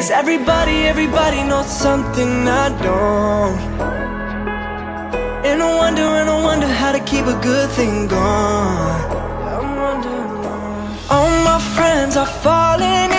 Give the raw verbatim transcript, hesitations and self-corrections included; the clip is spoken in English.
'Cause everybody, everybody knows something I don't. And I wonder, and I wonder how to keep a good thing going. All my friends are falling